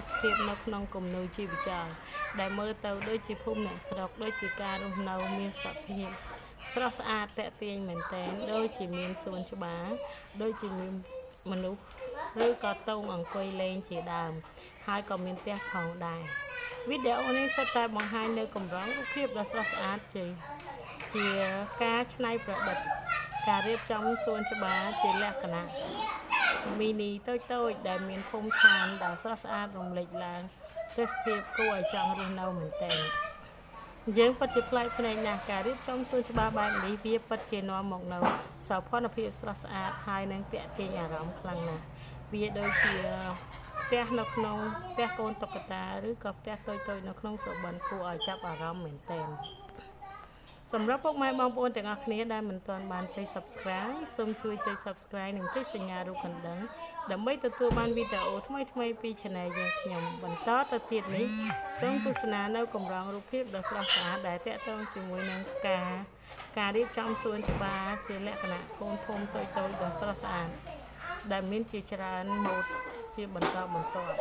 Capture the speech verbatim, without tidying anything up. សភាពនៅក្នុងគំនូជីវចលដែលមើលទៅដូចជាភូមិអ្នកស្រុកដូចជាការរស់នៅមានសុខភាពស្រស់ស្អាតតេទៀងមែនតើដូចជាមានសួនច្បារដូចជាមានមនុស្សឬក៏តោងអង្គុយលេងជាដើម មីនីតូចតូចដែលមានភូមិឋានដ៏ស្រស់ស្អាតរំលេចឡើងទេសភាពគួរឲ្យចង់រស់នៅមែនតើយើងពិតជាប្លែកភ្នែកណាស់ការរៀបចំសួនច្បារបែបនេះវាពិតជានាំមកនៅសោភ័ណភាពស្រស់ស្អាតហើយនឹងទាក់ទាញអារម្មណ៍ខ្លាំងណាស់វាដូចជាផ្ទះនៅក្នុងផ្ទះកូនតុក្កតាឬក៏ផ្ទះតូចៗនៅក្នុងសបនគួរឲ្យចាប់អារម្មណ៍មែនតើ សម្រាប់ពុកម៉ែបងប្អូនទាំងអស់គ្នាដែលមិនទាន់បានចុច Subscribe សូមជួយចុច Subscribe និងចុចសញ្ញារូបកណ្ដឹងដើម្បីទទួលបានវីដេអូថ្មីៗពី Channel យើងខ្ញុំបន្តទៅទៀតនេះសូមទស្សនានៅកម្រងរូបភាពដ៏ស្រស់ស្អាតដែលទាក់ទងជាមួយនឹងការការរៀបចំសួនច្បារជាលក្ខណៈកូនភូមិតូចៗដ៏ស្រស់ស្អាតដែលមានជាច្រើនម៉ូដជាបន្តបន្ទាប់